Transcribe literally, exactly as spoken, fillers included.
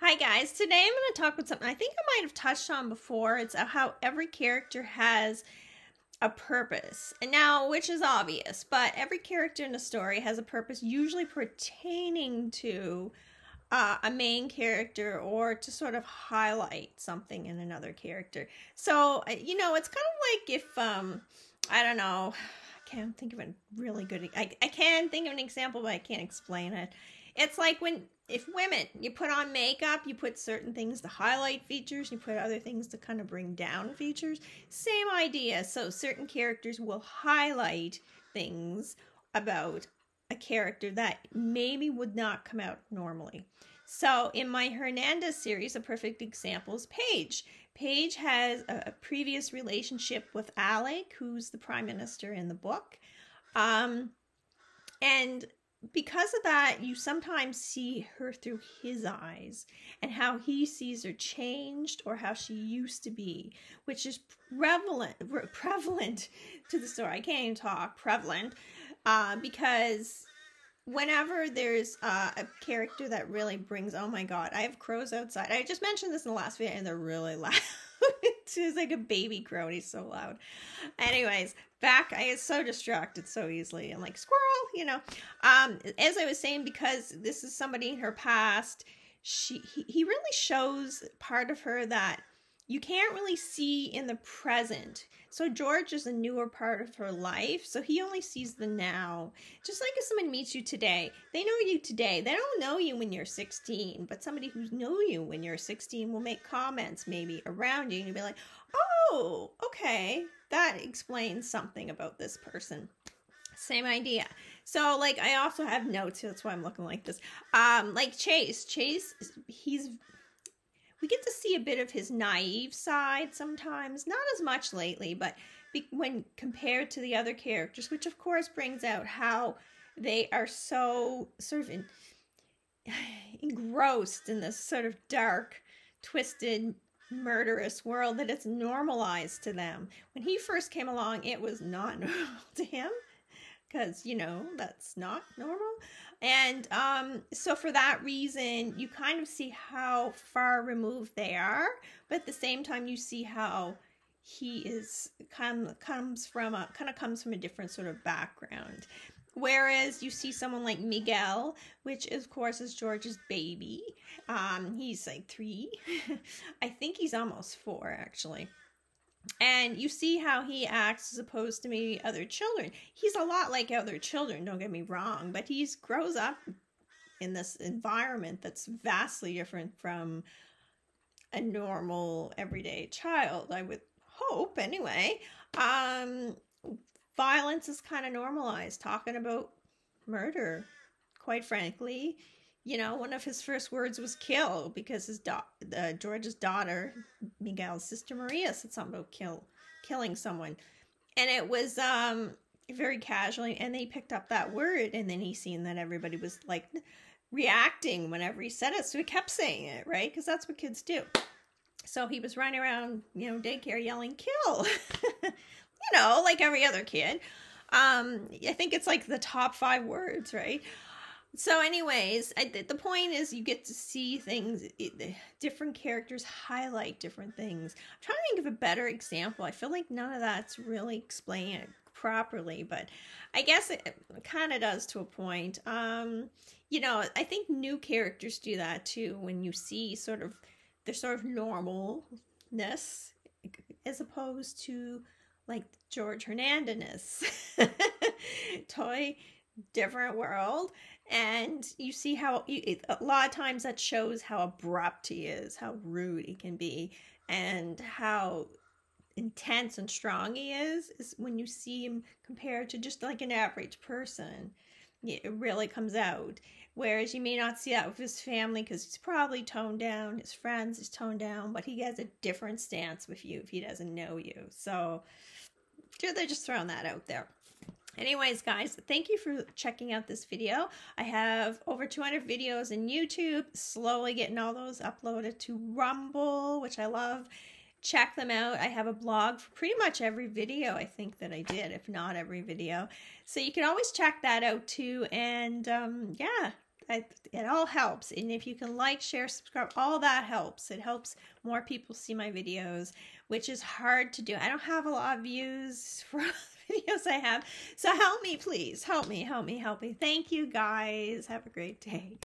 Hi guys, today I'm going to talk about something I think I might have touched on before. It's how every character has a purpose. And now, which is obvious, but every character in a story has a purpose, usually pertaining to uh, a main character or to sort of highlight something in another character. So, you know, it's kind of like if, um, I don't know, I can't think of a really good, I, I can think of an example, but I can't explain it. It's like when, if women, you put on makeup, you put certain things to highlight features, you put other things to kind of bring down features. Same idea. So certain characters will highlight things about a character that maybe would not come out normally. So in my Hernandez series, a perfect example is Paige. Paige has a previous relationship with Alec, who's the prime minister in the book. Um, and... Because of that, you sometimes see her through his eyes and how he sees her changed or how she used to be, which is prevalent, prevalent to the story. I can't even talk, prevalent, uh, because whenever there's uh, a character that really brings, oh my God, I have crows outside. I just mentioned this in the last video and they're really loud. It's like a baby crow and he's so loud. Anyways, back, I get so distracted so easily. I'm like, squirrel, you know. Um, as I was saying, because this is somebody in her past, she he, he really shows part of her that you can't really see in the present. So George is a newer part of her life, so he only sees the now. Just like if someone meets you today, they know you today. They don't know you when you're sixteen, but somebody who knows you when you're sixteen will make comments maybe around you, and you'll be like, oh, okay, that explains something about this person. Same idea. So, like, I also have notes, that's why I'm looking like this. Um, like Chase. Chase, he's... We get to see a bit of his naive side sometimes, not as much lately, but be when compared to the other characters, which of course brings out how they are so sort of in engrossed in this sort of dark, twisted, murderous world that it's normalized to them. When he first came along, it was not normal to him, because, you know, that's not normal. And um, so for that reason, you kind of see how far removed they are, but at the same time, you see how he is kind of comes from a kind of comes from a different sort of background. Whereas you see someone like Miguel, which of course is George's baby. Um, he's like three. I think he's almost four, actually. And you see how he acts as opposed to maybe other children. He's a lot like other children, don't get me wrong, but he grows up in this environment that's vastly different from a normal everyday child, I would hope, anyway. Um, violence is kind of normalized. Talking about murder, quite frankly. You know, one of his first words was kill, because his da uh, George's daughter, Miguel's sister Maria, said something about kill, killing someone. And it was um, very casually, and they picked up that word, and then he seen that everybody was, like, reacting whenever he said it, so he kept saying it, right? Because that's what kids do. So he was running around, you know, daycare yelling, kill, you know, like every other kid. Um, I think it's, like, the top five words, right? So anyways, I, the point is you get to see things, it, different characters highlight different things. I'm trying to think of a better example. I feel like none of that's really explained properly, but I guess it, it kind of does to a point. Um, you know, I think new characters do that too, when you see sort of their sort of normalness as opposed to like George Hernandez toy. Different world, and you see how it, a lot of times that shows how abrupt he is, how rude he can be, and how intense and strong he is, is when you see him compared to just like an average person. It really comes out, whereas you may not see that with his family because he's probably toned down, his friends is toned down, but he has a different stance with you if he doesn't know you. So they're just throwing that out there. Anyways, guys, thank you for checking out this video. I have over two hundred videos in YouTube, slowly getting all those uploaded to Rumble, which I love. Check them out. I have a blog for pretty much every video I think that I did, if not every video. So you can always check that out too. And um, yeah, It, it all helps. And if you can like, share, subscribe, all that helps. It helps more people see my videos, which is hard to do. I don't have a lot of views for the videos I have. So help me, please. Help me, help me, help me. Thank you, guys. Have a great day.